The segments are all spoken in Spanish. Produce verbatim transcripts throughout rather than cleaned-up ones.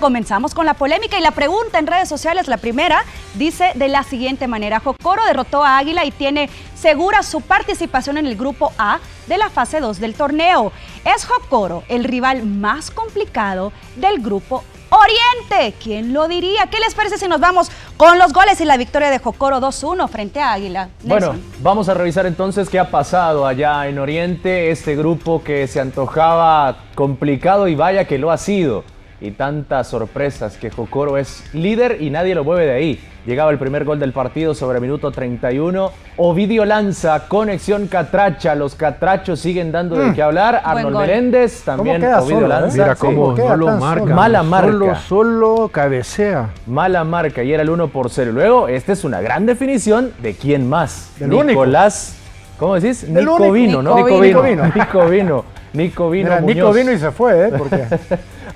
Comenzamos con la polémica y la pregunta en redes sociales. La primera dice de la siguiente manera: Jocoro derrotó a Águila y tiene segura su participación en el grupo A de la fase dos del torneo. ¿Es Jocoro el rival más complicado del grupo Oriente? ¿Quién lo diría? ¿Qué les parece si nos vamos con los goles y la victoria de Jocoro dos uno frente a Águila? Nelson. Bueno, vamos a revisar entonces qué ha pasado allá en Oriente, este grupo que se antojaba complicado y vaya que lo ha sido. Y tantas sorpresas que Jocoro es líder y nadie lo mueve de ahí. Llegaba el primer gol del partido sobre minuto treinta y uno. Ovidio Lanza, conexión catracha. Los catrachos siguen dando de mm. qué hablar. Arnold Meléndez, también Ovidio solo, Lanza. Mira cómo sí. no lo marca. Mala marca. Solo, solo cabecea. Mala marca y era el uno por cero. Luego, esta es una gran definición de quién más. Del Nicolás, único. ¿Cómo decís? Nico Vino, ¿no? Nico Vino. Nico Vino. Nico Vino. Nico Vino, Mira, Muñoz. Nico Vino y se fue, ¿eh? Porque...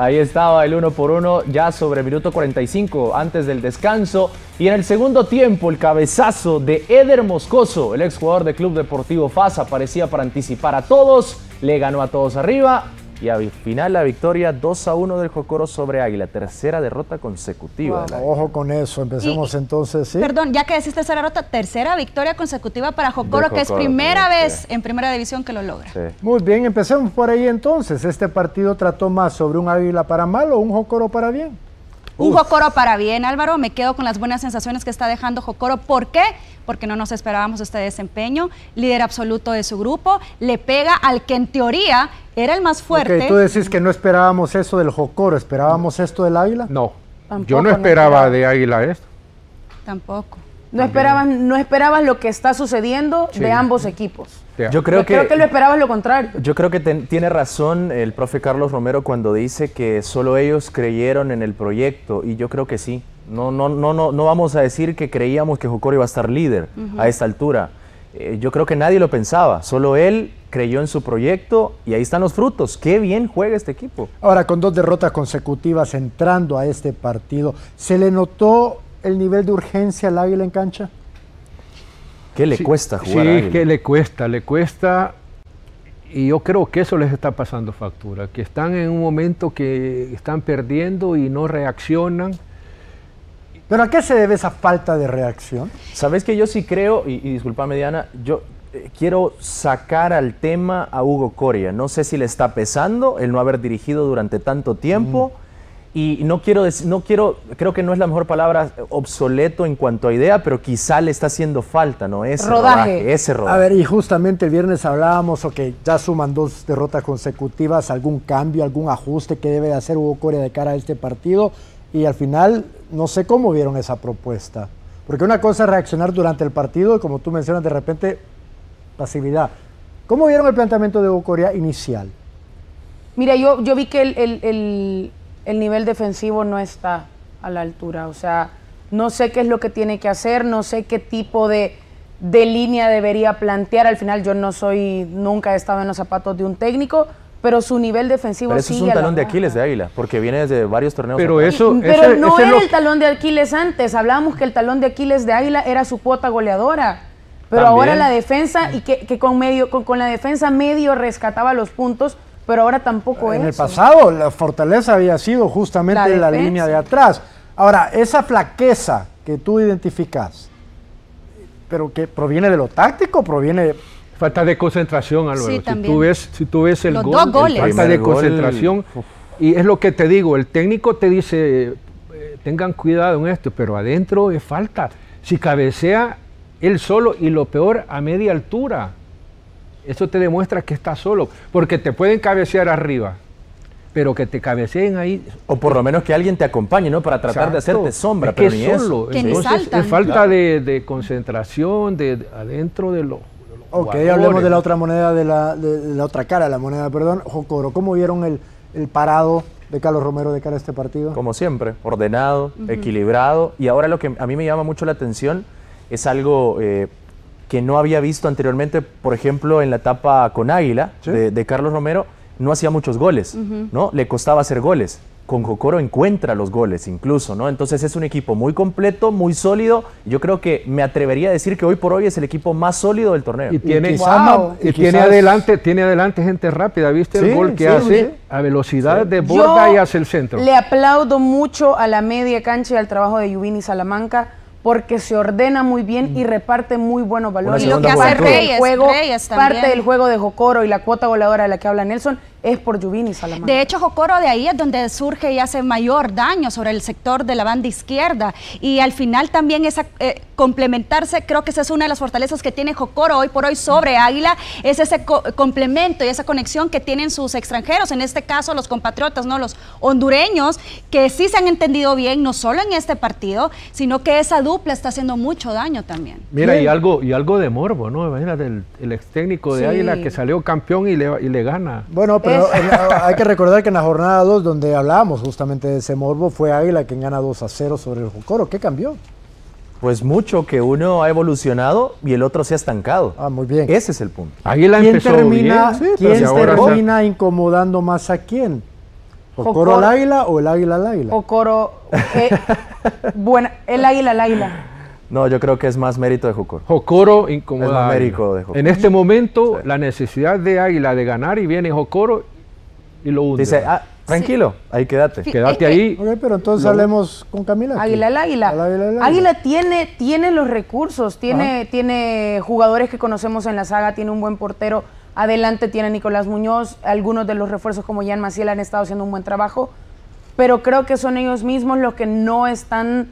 Ahí estaba el uno por uno, ya sobre minuto cuarenta y cinco, antes del descanso. Y en el segundo tiempo, el cabezazo de Éder Moscoso, el exjugador de Club Deportivo FASA, aparecía para anticipar a todos, le ganó a todos arriba. Y al final la victoria dos a uno del Jocoro sobre Águila, tercera derrota consecutiva. Wow, ojo con eso, empecemos y, entonces. ¿sí? Perdón, ya que decís tercera derrota, tercera victoria consecutiva para Jocoro, Jocoro que es primera también, vez sí. en primera división que lo logra. Sí. Muy bien, empecemos por ahí entonces. ¿Este partido trató más sobre un Águila para mal o un Jocoro para bien? Un Uf. Jocoro para bien, Álvaro. Me quedo con las buenas sensaciones que está dejando Jocoro. ¿Por qué? Porque no nos esperábamos este desempeño. Líder absoluto de su grupo. Le pega al que en teoría era el más fuerte. Okay, tú decís que no esperábamos eso del Jocoro. ¿Esperábamos esto del Águila? No. Tampoco Yo no esperaba no de Águila esto. Tampoco. No esperabas, no esperabas lo que está sucediendo sí. de ambos equipos. Yeah. Yo, creo, Yo que, creo que lo esperabas lo contrario. Yo creo que ten, tiene razón el profe Carlos Romero cuando dice que solo ellos creyeron en el proyecto, y yo creo que sí. No, no, no, no, no vamos a decir que creíamos que Jocoro iba a estar líder uh-huh. a esta altura. Eh, yo creo que nadie lo pensaba, solo él creyó en su proyecto y ahí están los frutos. Qué bien juega este equipo. Ahora, con dos derrotas consecutivas entrando a este partido, ¿se le notó el nivel de urgencia al Águila en cancha? ¿Qué le sí, cuesta jugar Sí, a que le cuesta, le cuesta, y yo creo que eso les está pasando factura, que están en un momento que están perdiendo y no reaccionan. ¿Pero a qué se debe esa falta de reacción? Sabes que yo sí creo, y, y discúlpame Diana, yo eh, quiero sacar al tema a Hugo Coria. No sé si le está pesando el no haber dirigido durante tanto tiempo, mm. y no quiero decir, no quiero, creo que no es la mejor palabra, obsoleto en cuanto a idea, pero quizá le está haciendo falta, ¿no? Ese rodaje. rodaje, ese rodaje. A ver, y justamente el viernes hablábamos, ok, ya suman dos derrotas consecutivas, algún cambio, algún ajuste que debe hacer Hugo Coria de cara a este partido, y al final no sé cómo vieron esa propuesta. Porque una cosa es reaccionar durante el partido, y como tú mencionas, de repente, pasividad. ¿Cómo vieron el planteamiento de Hugo Coria inicial? Mira, yo, yo vi que el... el, el... el nivel defensivo no está a la altura. O sea, no sé qué es lo que tiene que hacer, no sé qué tipo de, de línea debería plantear. Al final yo no soy, nunca he estado en los zapatos de un técnico, pero su nivel defensivo pero sigue eso es un talón de Aquiles de Águila, porque viene desde varios torneos. Pero, eso, pero ese, no ese era lo... el talón de Aquiles antes. Hablábamos que el talón de Aquiles de Águila era su cuota goleadora. Pero También. ahora la defensa, y que, que con, medio, con, con la defensa medio rescataba los puntos, pero ahora tampoco es. En el pasado, la fortaleza había sido justamente la, la línea de atrás. Ahora, esa flaqueza que tú identificas, pero que proviene de lo táctico, proviene de... Falta de concentración, Álvaro. Sí, si, tú ves, si tú ves el Los gol, dos goles. falta de concentración. Gol. Y es lo que te digo, el técnico te dice, eh, tengan cuidado en esto, pero adentro es falta. Si cabecea él solo, y lo peor, a media altura. Eso te demuestra que estás solo, porque te pueden cabecear arriba, pero que te cabeceen ahí. O por lo menos que alguien te acompañe, ¿no? Para tratar Exacto. de hacerte sombra, es que pero ni solo. Eso. Entonces, es falta claro. de, de concentración, de, de adentro de los lo Ok, hablemos de la otra moneda, de la, de, de la otra cara de la moneda, perdón. Jocoro, ¿cómo vieron el, el parado de Carlos Romero de cara a este partido? Como siempre, ordenado, uh-huh. equilibrado, y ahora lo que a mí me llama mucho la atención es algo... Eh, que no había visto anteriormente, por ejemplo, en la etapa con Águila, ¿Sí? de, de Carlos Romero, no hacía muchos goles, uh-huh. ¿no? Le costaba hacer goles. con Jocoro encuentra los goles incluso, ¿no? Entonces es un equipo muy completo, muy sólido. Yo creo que me atrevería a decir que hoy por hoy es el equipo más sólido del torneo. Y tiene, y quizás, wow, y y quizás... tiene, adelante, tiene adelante gente rápida, ¿viste? Sí, el gol que sí, hace sí. a velocidad sí. de borda y hacia el centro. Le aplaudo mucho a la media cancha y al trabajo de Yubini Salamanca, porque se ordena muy bien y reparte muy buenos valores. Y lo que hace Reyes, juego, Reyes parte del juego de Jocoro y la cuota voladora de la que habla Nelson es por Yubini Salamanca. De hecho, Jocoro de ahí es donde surge y hace mayor daño sobre el sector de la banda izquierda. Y al final también esa eh, complementarse, creo que esa es una de las fortalezas que tiene Jocoro hoy por hoy sobre Águila, es ese co complemento y esa conexión que tienen sus extranjeros, en este caso los compatriotas, no los hondureños, que sí se han entendido bien, no solo en este partido, sino que esa dupla está haciendo mucho daño también. Mira, sí. y algo y algo de morbo, ¿no? Imagínate, el, el ex técnico de sí. Águila que salió campeón y le, y le gana. Bueno, pero en, hay que recordar que en la jornada dos, donde hablábamos justamente de ese morbo, fue Águila quien gana dos a cero sobre el Jocoro. ¿Qué cambió? Pues mucho, que uno ha evolucionado y el otro se ha estancado. Ah, muy bien. Ese es el punto. Águila empezó termina, bien. Sí, ¿quién termina ahora... incomodando más a quién? ¿Jocoro al Águila o el Águila al Águila? Jocoro... Eh, bueno, el Águila al Águila. No, yo creo que es más mérito de Jocoro. Jocoro incomoda. Es mérito de Jocoro. En este momento, sí. la necesidad de Águila de ganar y viene Jocoro y lo hunde. Dice, ah, tranquilo, sí. ahí quédate. Sí, quédate eh, ahí. Ok, pero entonces lo... hablemos con Camila. Águila al Águila. Al Águila, al Águila. Águila tiene, tiene los recursos, tiene, tiene jugadores que conocemos en la saga, tiene un buen portero. Adelante tiene Nicolás Muñoz, algunos de los refuerzos como Jean Maciel han estado haciendo un buen trabajo, pero creo que son ellos mismos los que no están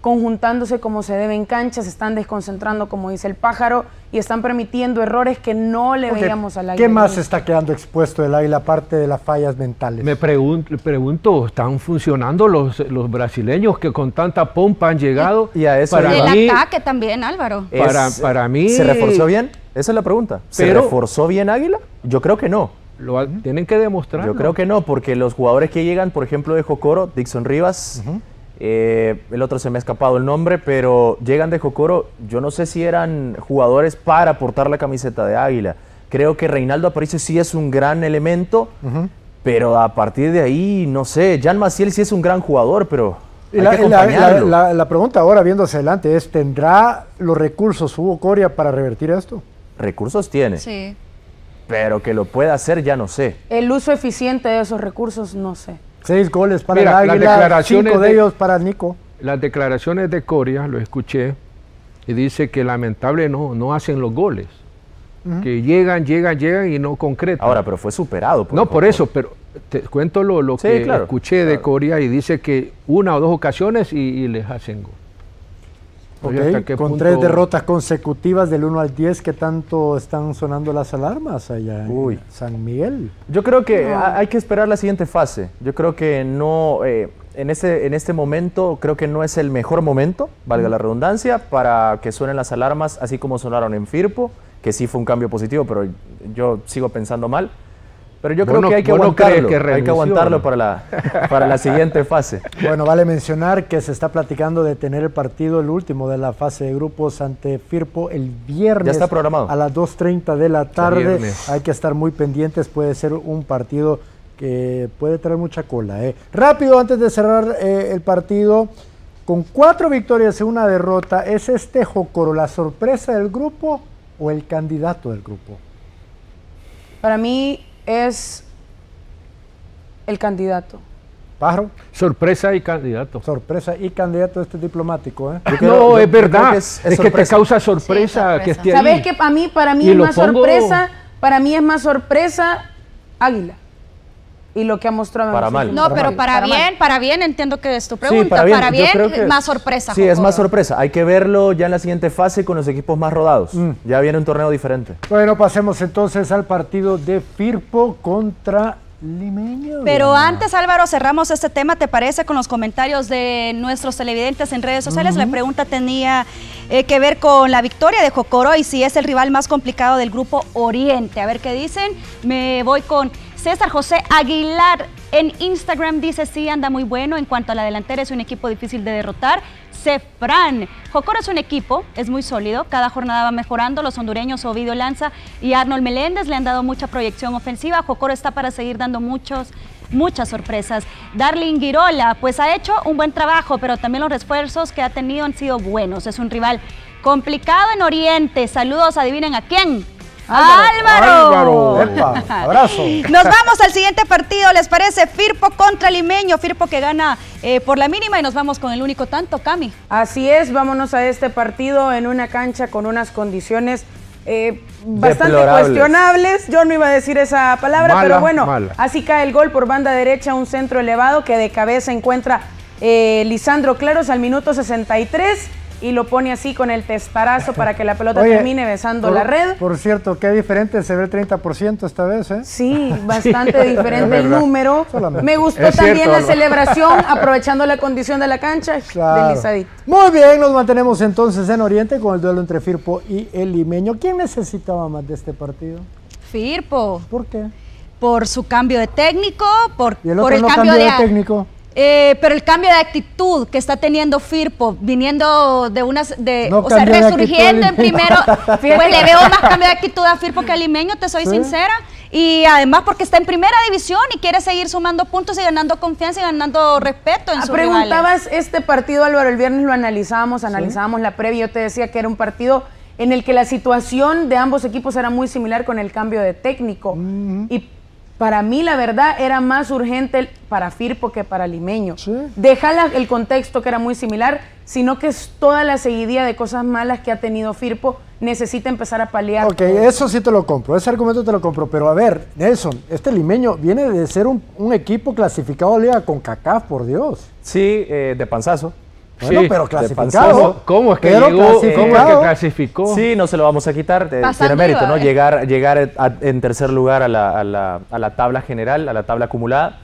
conjuntándose como se debe en cancha, se están desconcentrando como dice el pájaro y están permitiendo errores que no le okay. veíamos al Águila. ¿Qué más está quedando expuesto el Águila aparte de las fallas mentales? Me pregunto, pregunto ¿están funcionando los, los brasileños que con tanta pompa han llegado? Y a eso para el mí, ataque también, Álvaro. Para, es, para mí... ¿Se reforzó bien? Esa es la pregunta. ¿Se Pero, reforzó bien Águila? Yo creo que no. Lo tienen que demostrar. Yo creo que no, porque los jugadores que llegan, por ejemplo, de Jocoro, Dixon Rivas, uh-huh. eh, el otro se me ha escapado el nombre, pero llegan de Jocoro, yo no sé si eran jugadores para portar la camiseta de Águila. Creo que Reinaldo Aparicio sí es un gran elemento, uh-huh. pero a partir de ahí, no sé, Jean Maciel sí es un gran jugador, pero... La, la, la, la, la pregunta ahora, viendo hacia adelante, es ¿tendrá los recursos Hugo Coria para revertir esto? Recursos tiene, sí. pero que lo pueda hacer ya no sé. El uso eficiente de esos recursos no sé. Seis goles para Mira, el Águila, cinco de, de ellos para Nico. Las declaraciones de Coria, lo escuché, y dice que lamentable no, no hacen los goles, uh-huh. que llegan, llegan, llegan y no concretan. Ahora, pero fue superado. Por no, por eso, pero te cuento lo, lo sí, que claro, escuché claro. de Coria y dice que una o dos ocasiones y, y les hacen gol. Okay, con punto... tres derrotas consecutivas del uno al diez, ¿qué tanto están sonando las alarmas allá en Uy. San Miguel? Yo creo que no. hay que esperar la siguiente fase. Yo creo que no, eh, en, este, en este momento, creo que no es el mejor momento, valga mm. la redundancia, para que suenen las alarmas, así como sonaron en Firpo, que sí fue un cambio positivo, pero yo sigo pensando mal. Pero yo creo no, que hay que aguantarlo, que hay que aguantarlo para la, para la siguiente fase. Bueno, vale mencionar que se está platicando de tener el partido, el último de la fase de grupos ante Firpo el viernes. Ya está programado. A las dos treinta de la tarde. Hay que estar muy pendientes, puede ser un partido que puede traer mucha cola. ¿eh? Rápido, antes de cerrar eh, el partido, con cuatro victorias y una derrota, ¿es este Jocoro la sorpresa del grupo o el candidato del grupo? Para mí... es el candidato. Pájaro. Sorpresa y candidato. Sorpresa y candidato, este diplomático. ¿eh? Creo, no, es verdad. Es, es, es que te causa sorpresa. Sí, sorpresa. Que ¿Sabes que para mí, para mí es más pongo... sorpresa? Para mí es más sorpresa Águila. Y lo que ha mostrado. Para mal. No, para pero mal. Para, para bien, mal. Para bien, entiendo que es tu pregunta. Sí, para bien, para bien más es, sorpresa. Sí, Jocoro. Es más sorpresa. Hay que verlo ya en la siguiente fase con los equipos más rodados. Mm. Ya viene un torneo diferente. Bueno, pasemos entonces al partido de Firpo contra Limeño. Pero antes, Álvaro, cerramos este tema, ¿te parece? Con los comentarios de nuestros televidentes en redes sociales. Uh-huh. La pregunta tenía eh, que ver con la victoria de Jocoro y si es el rival más complicado del grupo Oriente. A ver qué dicen. Me voy con... César José Aguilar en Instagram dice, sí, anda muy bueno. En cuanto a la delantera, es un equipo difícil de derrotar. Cefran, Jocoro es un equipo, es muy sólido. Cada jornada va mejorando. Los hondureños Ovidio Lanza y Arnold Meléndez le han dado mucha proyección ofensiva. Jocoro está para seguir dando muchos muchas sorpresas. Darlin Guirola, pues ha hecho un buen trabajo, pero también los refuerzos que ha tenido han sido buenos. Es un rival complicado en Oriente. Saludos, adivinen a quién. Álvaro. Álvaro. Álvaro. Epa, abrazo. Nos vamos al siguiente partido, ¿les parece? Firpo contra Limeño. Firpo que gana eh, por la mínima y nos vamos con el único tanto, Cami. Así es, vámonos a este partido en una cancha con unas condiciones eh, bastante cuestionables. Yo no iba a decir esa palabra, mala, pero bueno, mala. Así cae el gol por banda derecha, un centro elevado que de cabeza encuentra eh, Lisandro Claros al minuto sesenta y tres. Y lo pone así con el testarazo para que la pelota Oye, termine besando por, la red. Por cierto, qué diferente, se ve el treinta por ciento esta vez, ¿eh? Sí, bastante sí, diferente el número. Solamente. Me gustó es también cierto, la Álvaro. Celebración, aprovechando la condición de la cancha, claro. Deslizadito. Muy bien, nos mantenemos entonces en Oriente con el duelo entre Firpo y el Limeño. ¿Quién necesitaba más de este partido? Firpo. ¿Por qué? Por su cambio de técnico, por, ¿Y el, otro por el no cambio de, de técnico. Eh, pero el cambio de actitud que está teniendo Firpo, viniendo de unas, de, no o sea, resurgiendo en primero, pues le veo más cambio de actitud a Firpo que a Limeño, te soy ¿Sí? sincera, y además porque está en primera división y quiere seguir sumando puntos y ganando confianza y ganando respeto en ah, sus Preguntabas rivales. Este partido, Álvaro, el viernes lo analizamos, analizábamos ¿Sí? la previa, yo te decía que era un partido en el que la situación de ambos equipos era muy similar con el cambio de técnico, mm-hmm. y para mí, la verdad, era más urgente para Firpo que para Limeño. Sí. Deja el contexto que era muy similar, sino que es toda la seguidilla de cosas malas que ha tenido Firpo, necesita empezar a paliar. Ok, todo. Eso sí te lo compro, ese argumento te lo compro, pero a ver, Nelson, este Limeño viene de ser un, un equipo clasificado a Liga con CONCACAF, por Dios. Sí, eh, de panzazo. Bueno, sí, pero clasificado. ¿Cómo es que pero llegó? ¿Cómo es que clasificó? Sí, no se lo vamos a quitar. Pasando tiene mérito, ¿no? Eh. Llegar, llegar a, en tercer lugar a la, a, la, a la tabla general, a la tabla acumulada.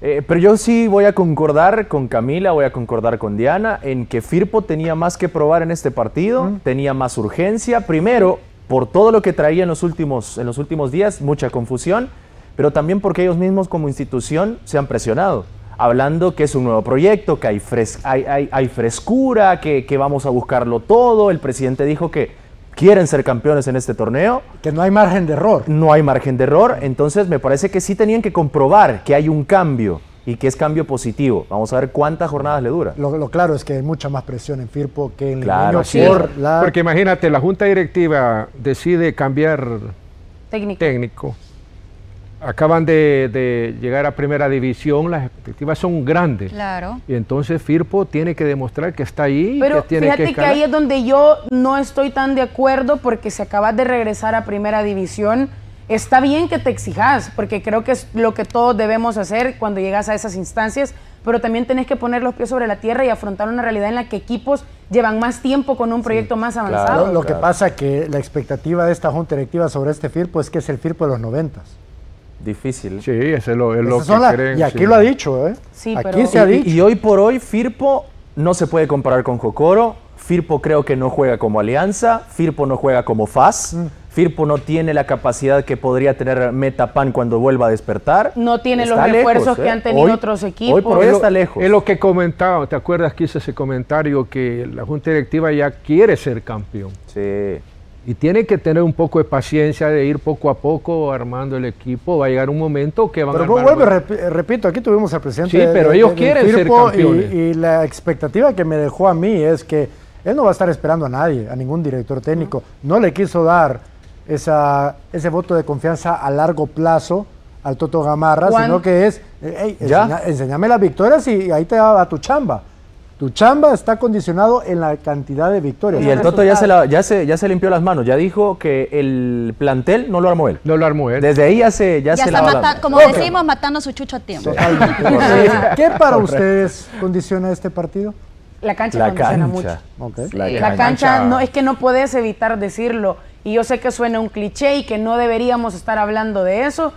Eh, pero yo sí voy a concordar con Camila, voy a concordar con Dianna, en que Firpo tenía más que probar en este partido, mm. tenía más urgencia. Primero, por todo lo que traía en los últimos, en los últimos días, mucha confusión, pero también porque ellos mismos como institución se han presionado. Hablando que es un nuevo proyecto, que hay, fres hay, hay, hay frescura, que, que vamos a buscarlo todo. El presidente dijo que quieren ser campeones en este torneo. Que no hay margen de error. No hay margen de error. Entonces me parece que sí tenían que comprobar que hay un cambio y que es cambio positivo. Vamos a ver cuántas jornadas le dura. Lo, lo claro es que hay mucha más presión en Firpo que en claro, Limeño. Por la... Porque imagínate, la junta directiva decide cambiar técnico. técnico. Acaban de, de llegar a primera división, las expectativas son grandes. Claro. Y entonces Firpo tiene que demostrar que está ahí. Pero que tiene fíjate que, que ahí es donde yo no estoy tan de acuerdo porque si acabas de regresar a primera división, está bien que te exijas, porque creo que es lo que todos debemos hacer cuando llegas a esas instancias, pero también tenés que poner los pies sobre la tierra y afrontar una realidad en la que equipos llevan más tiempo con un proyecto sí, más avanzado. Claro, lo, lo claro. que pasa es que la expectativa de esta junta directiva sobre este Firpo es que es el Firpo de los noventas. Difícil. Sí, eso es lo, es lo que la, creen. Y aquí sí. lo ha dicho, ¿eh? Sí, aquí pero, se ha dicho. Y, y hoy por hoy Firpo no se puede comparar con Jocoro. Firpo creo que no juega como Alianza. Firpo no juega como F A S. Mm. Firpo no tiene la capacidad que podría tener Metapán cuando vuelva a despertar. No tiene está los refuerzos lejos, ¿eh? Que han tenido hoy, otros equipos. Hoy por hoy está lejos. Es lo que comentaba, ¿te acuerdas que hice ese comentario? Que la junta directiva ya quiere ser campeón. Sí. Y tiene que tener un poco de paciencia de ir poco a poco armando el equipo. Va a llegar un momento que van pero a armar... Pero vuelvo, repito, aquí tuvimos al presidente... Sí, pero de, ellos de, quieren ser campeones. Y, y la expectativa que me dejó a mí es que él no va a estar esperando a nadie, a ningún director técnico. No le quiso dar esa, ese voto de confianza a largo plazo al Toto Gamarra, Juan, sino que es... Hey, enseña, enséñame las victorias y ahí te va tu chamba. Tu chamba está condicionado en la cantidad de victorias. Y el Toto ya se, la, ya, se, ya se limpió las manos, ya dijo que el plantel no lo armó él. No lo armó él. Desde ahí ya se ya, ya se está mata, como okay. decimos, matando su chucho a tiempo. Totalmente. ¿Qué para Correcto. Ustedes condiciona este partido? La cancha la condiciona cancha. Mucho. Okay. Sí. La cancha. La cancha no, es que no podés evitar decirlo. Y yo sé que suena un cliché y que no deberíamos estar hablando de eso,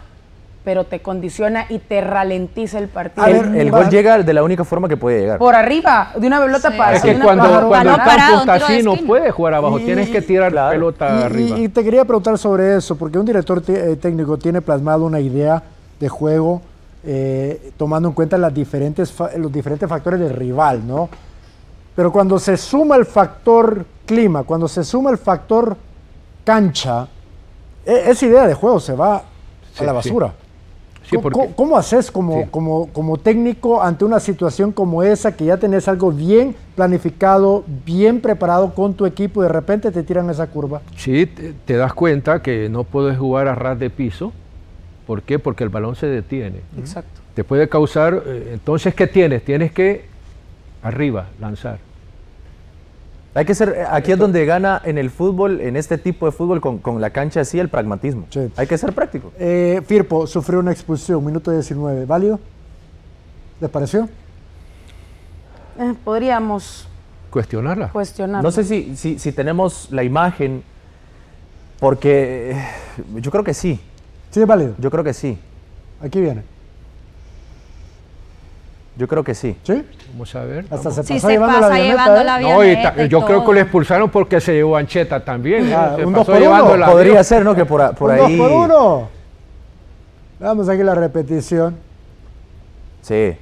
pero te condiciona y te ralentiza el partido. El, el gol llega de la única forma que puede llegar. Por arriba, de una pelota sí. para... Es que cuando, cuando, cuando el campo está así no puedes jugar abajo, y, tienes que tirar la pelota y, arriba. Y, y te quería preguntar sobre eso, porque un director eh, técnico tiene plasmado una idea de juego eh, tomando en cuenta las diferentes los diferentes factores del rival, ¿no? Pero cuando se suma el factor clima, cuando se suma el factor cancha, eh, esa idea de juego se va sí, a la basura. Sí. Sí, porque... ¿Cómo, cómo haces como, sí. como, como técnico ante una situación como esa, que ya tenés algo bien planificado, bien preparado con tu equipo, y de repente te tiran esa curva? Sí, te, te das cuenta que no puedes jugar a ras de piso. ¿Por qué? Porque el balón se detiene. Exacto. Te puede causar... Entonces, ¿qué tienes? Tienes que arriba lanzar. Hay que ser, aquí es donde gana en el fútbol, en este tipo de fútbol, con, con la cancha así, el pragmatismo. Sí. Hay que ser práctico. Eh, Firpo sufrió una expulsión, minuto diecinueve. ¿Válido? ¿Les pareció? Eh, podríamos... ¿Cuestionarla? Cuestionarla. No sé si, si, si tenemos la imagen, porque yo creo que sí. ¿Sí es válido? Yo creo que sí. Aquí viene. Yo creo que sí. ¿Sí? Vamos a ver. Hasta vamos. Se pasó sí, se llevando, pasa la llevando la avioneta. No, y y yo todo. creo que lo expulsaron porque se llevó ancheta también. Ah, ¿no? Un dos por uno. Podría ser, ¿no? Que por, a, por un ahí... dos por uno. Vamos aquí la repetición. Sí.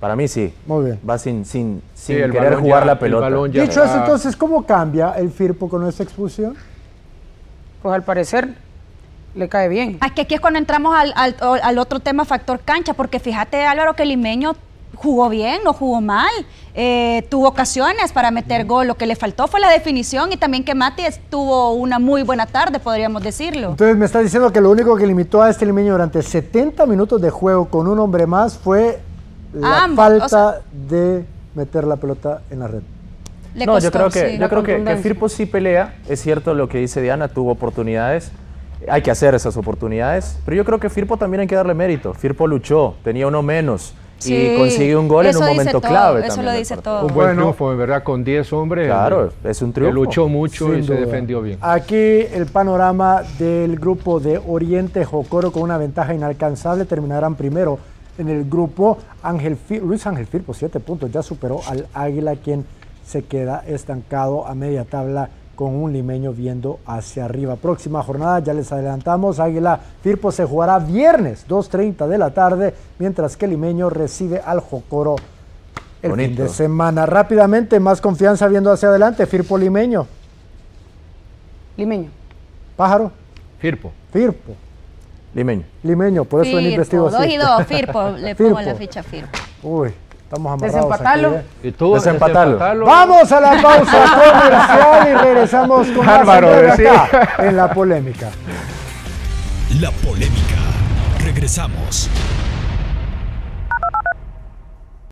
Para mí sí. Muy bien. Va sin, sin, sin sí, querer jugar ya, la pelota. Dicho eso, entonces, ¿cómo cambia el Firpo con esta expulsión? Pues al parecer... le cae bien. Aquí, aquí es cuando entramos al, al, al otro tema, factor cancha, porque fíjate, Álvaro, que Limeño jugó bien, no jugó mal, eh, tuvo ocasiones para meter gol, lo que le faltó fue la definición, y también que Mati tuvo una muy buena tarde, podríamos decirlo. Entonces me está diciendo que lo único que limitó a este Limeño durante setenta minutos de juego con un hombre más fue la Ambos, falta o sea, de meter la pelota en la red. Le no, costó, yo creo que, sí, yo creo que, que Firpo sí pelea, es cierto lo que dice Dianna, tuvo oportunidades. Hay que hacer esas oportunidades, pero yo creo que Firpo también hay que darle mérito. Firpo luchó, tenía uno menos sí, y consiguió un gol en un momento todo, clave. Eso también, lo dice todo. Un buen triunfo, en verdad, con diez hombres. Claro, es un triunfo. Luchó mucho Sin y duda. se defendió bien. Aquí el panorama del grupo de Oriente Jocoro con una ventaja inalcanzable. Terminarán primero en el grupo. Ángel Fir Luis Ángel Firpo, siete puntos, ya superó al Águila, quien se queda estancado a media tabla, con un Limeño viendo hacia arriba. Próxima jornada, ya les adelantamos, Águila Firpo se jugará viernes dos treinta de la tarde, mientras que Limeño recibe al Jocoro el Bonito. fin de semana. Rápidamente, más confianza viendo hacia adelante, Firpo Limeño. Limeño. Pájaro. Firpo. Firpo. Limeño. Limeño, por eso venir vestido así. dos y dos, Firpo, le Firpo. pongo la ficha Firpo. Uy. Estamos amarrados. Desempatarlo. ¿eh? Desempatarlo. Vamos a la pausa comercial y regresamos con Álvaro acá en La Polémica. La Polémica. Regresamos.